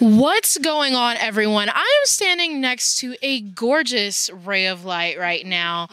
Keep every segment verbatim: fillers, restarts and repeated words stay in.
What's going on, everyone? I am standing next to a gorgeous ray of light right now.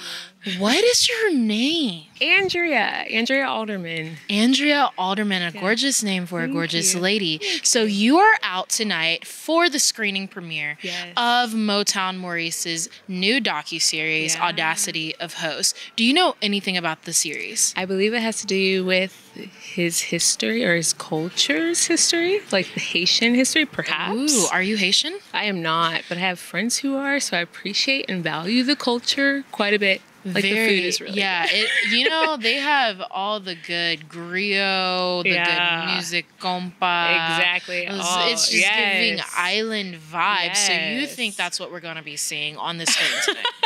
What is your name? Andrea. Andrea Alderman. Andrea Alderman, a yeah. gorgeous name for Thank a gorgeous you. lady. So you are out tonight for the screening premiere yes. of Motown Maurice's new docuseries, yeah. Audacity of Host. Do you know anything about the series? I believe it has to do with his history or his culture's history, like the Haitian history, perhaps. Ooh, are you Haitian? I am not, but I have friends who are, so I appreciate and value the culture quite a bit. Like Very, the food is really yeah, good. It, you know, they have all the good griot, the yeah. good music, compa. Exactly. It's, oh, it's just yes. giving island vibes. Yes. So you think that's what we're going to be seeing on the screen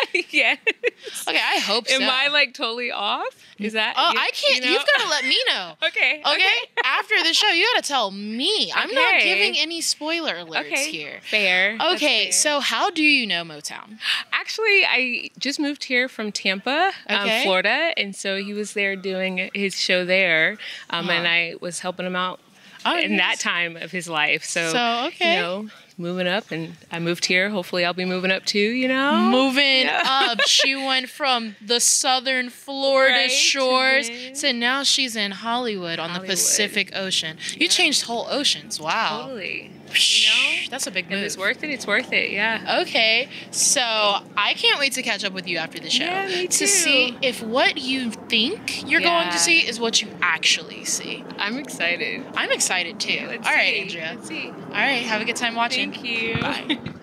today? Yes. Okay, I hope so. Am I like totally off? Is that? Oh, you, I can't. You know? You've got to let me know. okay, okay. Okay. After the show, you got to tell me. Okay. I'm not giving any spoiler alerts okay. here. Fair. Okay. Fair. So how do you know Motown? Actually, I just moved here from Tampa. Tampa, um, okay. Florida, and so he was there doing his show there, um, huh. and I was helping him out oh, in nice. that time of his life. So, so okay. you know, moving up, and I moved here. Hopefully, I'll be moving up too. You know, moving yeah. up. She went from the southern Florida right. shores mm-hmm. to now she's in Hollywood on Hollywood. the Pacific Ocean. Yeah. You changed whole oceans. Wow. Totally. You know? That's a big move. If it's worth it, it's worth it, yeah. Okay, so I can't wait to catch up with you after the show. Yeah, me too. To see if what you think you're yeah. going to see is what you actually see. I'm excited. I'm excited, too. Yeah, let's All right, see. Andrea. Let's see. All right, have a good time watching. Thank you. Bye.